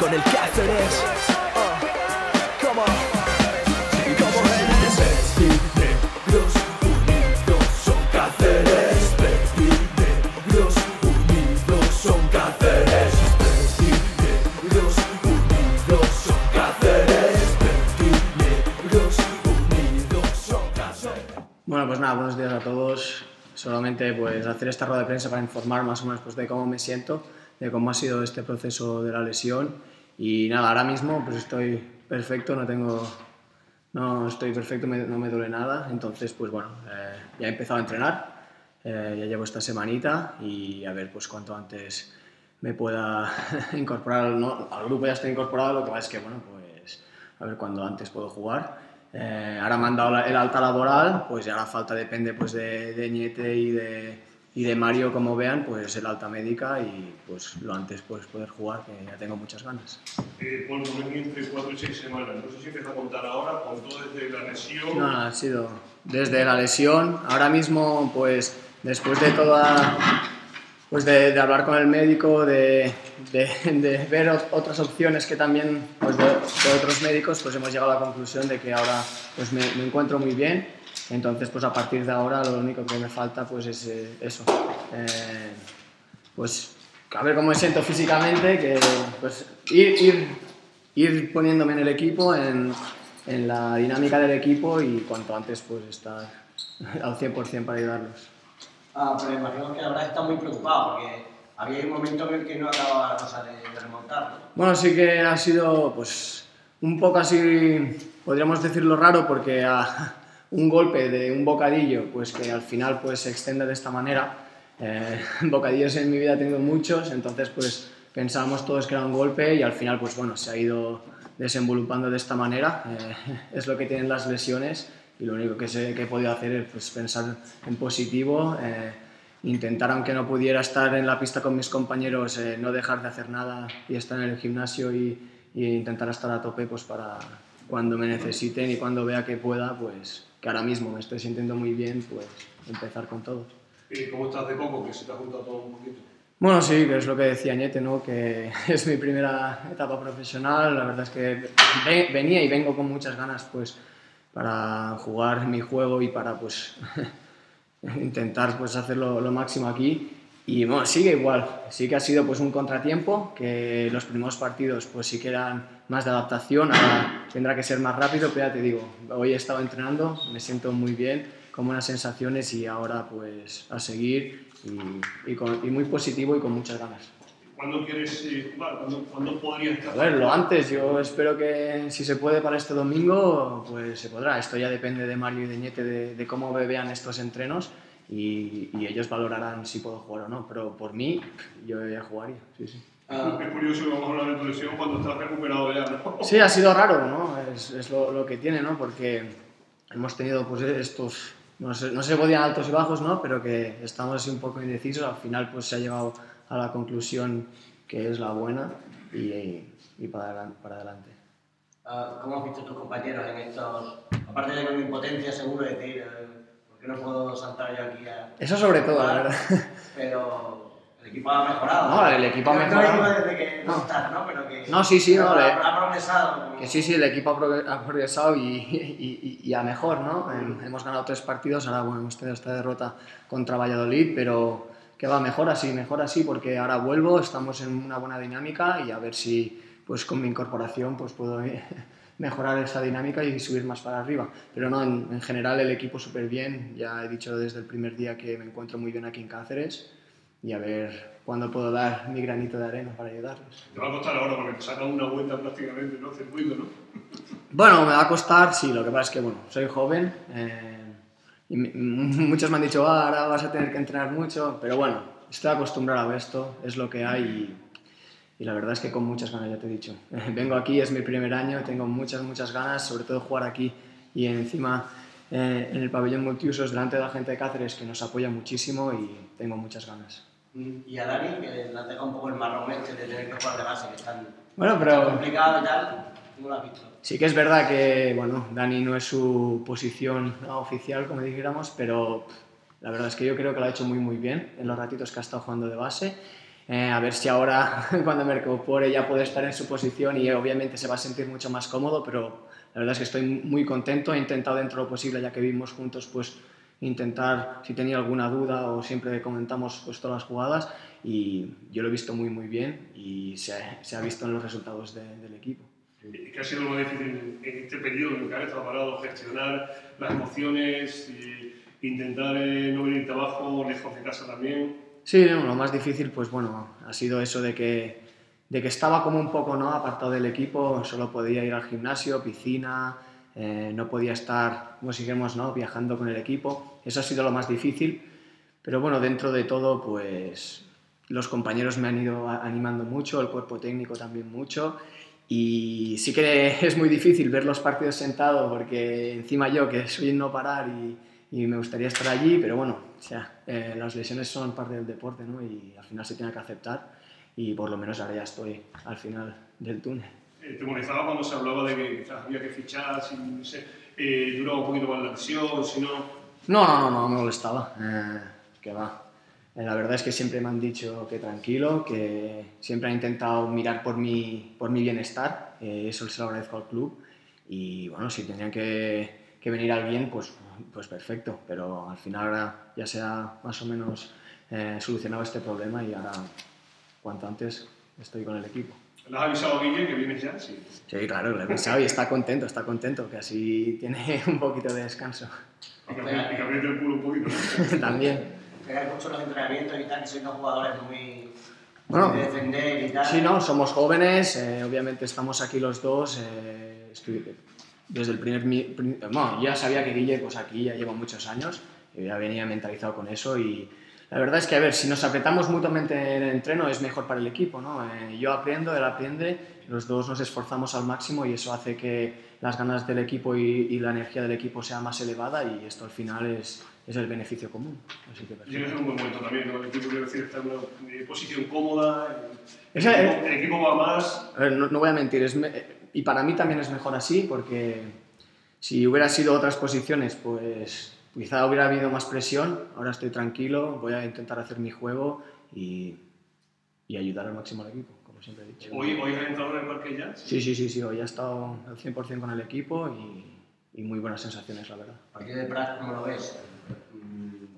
Con el Cáceres. Come on. Bueno, pues nada, buenos días a todos. Solamente pues hacer esta rueda de prensa para informar más o menos pues de cómo me siento, de cómo ha sido este proceso de la lesión y nada, ahora mismo pues estoy perfecto, no me duele nada, entonces pues bueno, ya he empezado a entrenar, ya llevo esta semanita y a ver pues cuanto antes me pueda incorporar, ¿no? Al grupo ya estoy incorporado, lo que pasa es que bueno, pues a ver cuando antes puedo jugar. Ahora me han dado el alta laboral, pues ya la falta depende pues de Ñete y de Mario, como vean, pues el alta médica y pues lo antes pues poder jugar, que ya tengo muchas ganas. Por lo menos entre 4 y 6 semanas, no sé si empieza a contar ahora, contó desde la lesión. No, ha sido desde la lesión, ahora mismo pues después de toda, pues de hablar con el médico, de ver otras opciones que también pues de otros médicos, pues hemos llegado a la conclusión de que ahora pues me encuentro muy bien, entonces pues a partir de ahora lo único que me falta pues es eso, pues a ver cómo me siento físicamente, que pues ir poniéndome en el equipo, en la dinámica del equipo y cuanto antes pues estar al 100% para ayudarlos. Ah, pero imagino que habrás estado muy preocupado porque había un momento en el que no acababa la cosa de remontar, ¿no? Bueno, sí que ha sido pues un poco así, podríamos decirlo raro, porque un golpe de un bocadillo, pues que al final pues se extiende de esta manera. Bocadillos en mi vida he tenido muchos, entonces pues pensábamos todos que era un golpe y al final pues bueno, se ha ido desenvolupando de esta manera, es lo que tienen las lesiones. Y lo único que he podido hacer es pues, pensar en positivo, intentar, aunque no pudiera estar en la pista con mis compañeros, no dejar de hacer nada y estar en el gimnasio y intentar estar a tope pues, para cuando me necesiten y cuando vea que pueda, pues que ahora mismo me estoy sintiendo muy bien, pues empezar con todo. ¿Y cómo estás de coco? Que se te ha juntado todo un poquito. Bueno, sí, que es lo que decía Ñete, ¿no? Que es mi primera etapa profesional, la verdad es que venía y vengo con muchas ganas, pues, para jugar mi juego y para pues intentar pues hacerlo lo máximo aquí y bueno, sigue igual, sí que ha sido pues un contratiempo, que los primeros partidos pues sí que eran más de adaptación, ahora tendrá que ser más rápido, pero ya te digo, hoy he estado entrenando, me siento muy bien, con buenas sensaciones y ahora pues a seguir y muy positivo y con muchas ganas. ¿Cuándo quieres jugar? ¿Cuándo podrías estar? A ver, lo antes. Yo espero que si se puede para este domingo, pues se podrá. Esto ya depende de Mario y de Ñete, de cómo vean estos entrenos y ellos valorarán si puedo jugar o no. Pero por mí, yo ya jugaría. Sí, sí. Es curioso que vamos a hablar de tu lesión cuando estás recuperado ya, ¿no? Sí, ha sido raro, ¿no? Es lo que tiene, ¿no? Porque hemos tenido pues estos... No se podían altos y bajos, ¿no? Pero que estamos así un poco indecisos. Al final pues se ha llevado a la conclusión que es la buena y para adelante. ¿Cómo has visto a tus compañeros en estos...? Aparte de mi impotencia, seguro, es decir, ¿por qué no puedo saltar yo aquí a...? Eso sobre todo, la verdad. Pero el equipo ha mejorado. No, el equipo ha mejorado. No desde que no estás, ¿no? Pero que... No, sí, sí, no, ha progresado. Que sí, sí, el equipo ha progresado y a mejor, ¿no? Hemos ganado 3 partidos, ahora bueno, hemos tenido esta derrota contra Valladolid, pero... que va mejor así, porque ahora vuelvo, estamos en una buena dinámica y a ver si pues con mi incorporación pues puedo mejorar esta dinámica y subir más para arriba. Pero no, en general el equipo súper bien, ya he dicho desde el primer día que me encuentro muy bien aquí en Cáceres y a ver cuándo puedo dar mi granito de arena para ayudarles. Te va a costar ahora porque te saca una vuelta prácticamente, ¿no? Circuito, ¿no? Bueno, me va a costar, sí, lo que pasa es que bueno, soy joven, y muchos me han dicho, ahora vas a tener que entrenar mucho, pero bueno, estoy acostumbrado a esto, es lo que hay y la verdad es que con muchas ganas, ya te he dicho. Vengo aquí, es mi primer año, tengo muchas ganas, sobre todo jugar aquí y encima en el pabellón multiusos delante de la gente de Cáceres que nos apoya muchísimo y tengo muchas ganas. Y a Dani, que la deja un poco el marrón este de tener que jugar de base, que está bueno, pero... complicado y tal. Sí que es verdad que, bueno, Dani no es su posición oficial, como dijéramos, pero La verdad es que yo creo que lo ha hecho muy bien en los ratitos que ha estado jugando de base. A ver si ahora, cuando me recupere, ya puede estar en su posición y obviamente se va a sentir mucho más cómodo, pero la verdad es que estoy muy contento. He intentado dentro de lo posible, ya que vimos juntos, pues intentar, si tenía alguna duda o siempre comentamos pues, todas las jugadas, y yo lo he visto muy bien y se ha visto en los resultados del equipo. ¿Qué ha sido lo más difícil en este periodo en el que has estado parado? Gestionar las emociones, intentar no venirte abajo, lejos de casa también. Sí, no, lo más difícil pues bueno, ha sido eso de que estaba como un poco ¿no? apartado del equipo, solo podía ir al gimnasio, piscina, no podía estar, como sigamos, ¿no? viajando con el equipo. Eso ha sido lo más difícil, pero bueno, dentro de todo pues los compañeros me han ido animando mucho, el cuerpo técnico también mucho, y sí que es muy difícil ver los partidos sentados porque encima yo que soy en no parar y me gustaría estar allí, pero bueno, o sea, las lesiones son parte del deporte, ¿no? Y al final se tiene que aceptar y por lo menos ahora ya estoy al final del túnel. ¿Te molestaba cuando se hablaba de que quizás había que fichar, si, no sé, duraba un poquito más la lesión, si no...? No me molestaba, que va. La verdad es que siempre me han dicho que tranquilo, que siempre han intentado mirar por mi bienestar, eso se lo agradezco al club y bueno, si tenían que venir alguien, pues perfecto, pero al final ahora ya se ha más o menos solucionado este problema y ahora cuanto antes estoy con el equipo. ¿Le has avisado a Guille que vienes ya? Sí, claro, le he avisado y está contento, que así tiene un poquito de descanso. Y que apriete el culo un poquito. También. Pegar mucho los entrenamientos y tal, que sois dos jugadores muy... Bueno, de defender y tal. Sí, no, somos jóvenes, obviamente estamos aquí los dos, desde el primer... Bueno, ya sabía que Guille, pues aquí ya lleva muchos años, y ya venía mentalizado con eso y la verdad es que, a ver, si nos apretamos mutuamente en el entreno es mejor para el equipo, ¿no? Yo aprendo, él aprende, los dos nos esforzamos al máximo y eso hace que las ganas del equipo y la energía del equipo sea más elevada y esto al final es el beneficio común. Así que llegas en un buen momento también, ¿no? El equipo, quiero decir, está en una posición cómoda, el equipo va más... A ver, no voy a mentir, y para mí también es mejor así, porque si hubiera sido otras posiciones, pues quizá hubiera habido más presión. Ahora estoy tranquilo, voy a intentar hacer mi juego y ayudar al máximo al equipo, como siempre he dicho. ¿Hoy ha entrado en el Parkey Jazz? Sí, hoy ha estado al 100% con el equipo y muy buenas sensaciones, la verdad. Aquí de Prat, ¿cómo lo ves?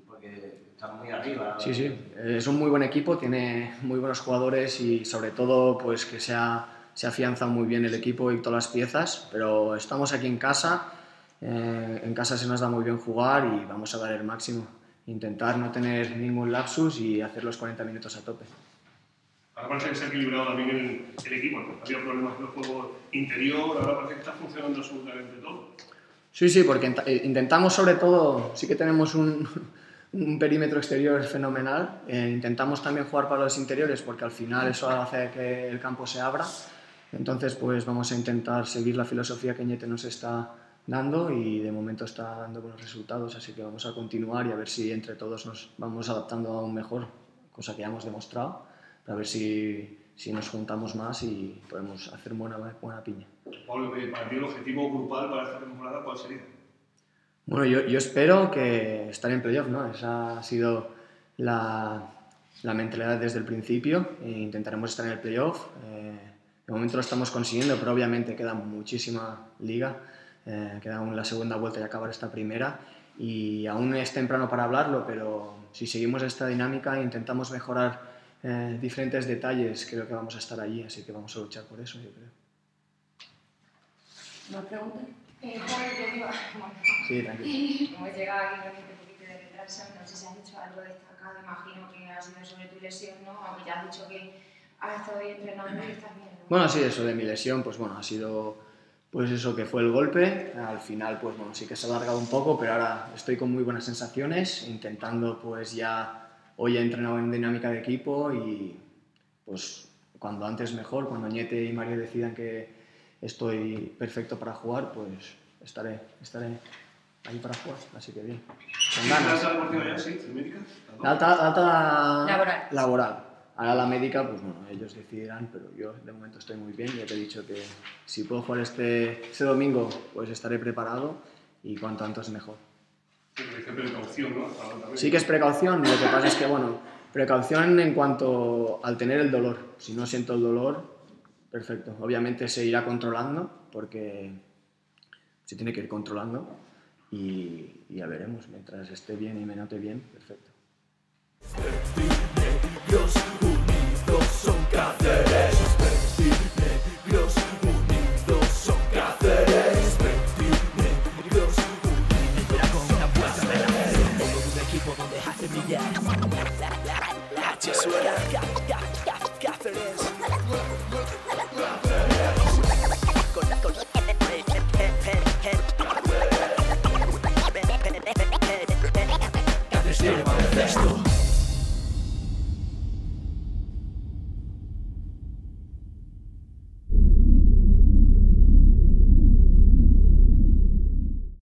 Porque está muy arriba. Sí, es un muy buen equipo, tiene muy buenos jugadores y sobre todo pues que sea... Se afianza muy bien el equipo y todas las piezas, pero estamos aquí en casa se nos da muy bien jugar y vamos a dar el máximo. Intentar no tener ningún lapsus y hacer los 40 minutos a tope. Ahora parece que se ha equilibrado también el equipo, ¿no? Había problemas en el juego interior, ahora parece que está funcionando absolutamente todo. Sí, porque intentamos sobre todo, sí que tenemos un perímetro exterior fenomenal, intentamos también jugar para los interiores porque al final eso hace que el campo se abra. Entonces, pues vamos a intentar seguir la filosofía que Ñete nos está dando y de momento está dando buenos resultados, así que vamos a continuar y a ver si entre todos nos vamos adaptando aún mejor, cosa que ya hemos demostrado, para ver si nos juntamos más y podemos hacer buena piña. Pablo, para ti el objetivo grupal para esta temporada, ¿cuál sería? Bueno, yo espero que estar en playoff, ¿no? Esa ha sido la mentalidad desde el principio, intentaremos estar en el playoff. De momento lo estamos consiguiendo, pero obviamente queda muchísima liga, queda aún la segunda vuelta y acabar esta primera y aún es temprano para hablarlo, pero si seguimos esta dinámica e intentamos mejorar diferentes detalles, creo que vamos a estar allí, así que vamos a luchar por eso, yo creo. ¿Más preguntas? Sí, tranquilo. Hemos llegado aquí con un poquito de retraso, no sé si has hecho algo destacado, imagino que ha sido sobre tu lesión, ¿no? Aunque ya has dicho que has estado entrenando y estás bien. Bueno, sí, eso de mi lesión, pues bueno, ha sido pues eso que fue el golpe. Al final, pues bueno, sí que se ha alargado un poco, pero ahora estoy con muy buenas sensaciones, intentando pues ya, hoy he entrenado en dinámica de equipo y pues cuando antes mejor, cuando Ñete y Mario decidan que estoy perfecto para jugar, pues estaré ahí para jugar, así que bien. ¿Con ganas? ¿La alta deportiva ya, sí? ¿La alta laboral? Ahora la médica, pues bueno, ellos decidirán, pero yo de momento estoy muy bien. Ya te he dicho que si puedo jugar este domingo, pues estaré preparado y cuanto antes mejor. ¿Qué precaución, no? Sí que es precaución, lo que pasa es que, bueno, precaución en cuanto al tener el dolor. Si no siento el dolor, perfecto. Obviamente se irá controlando, porque se tiene que ir controlando y ya veremos. Mientras esté bien y me note bien, perfecto. Los unidos son Cáceres.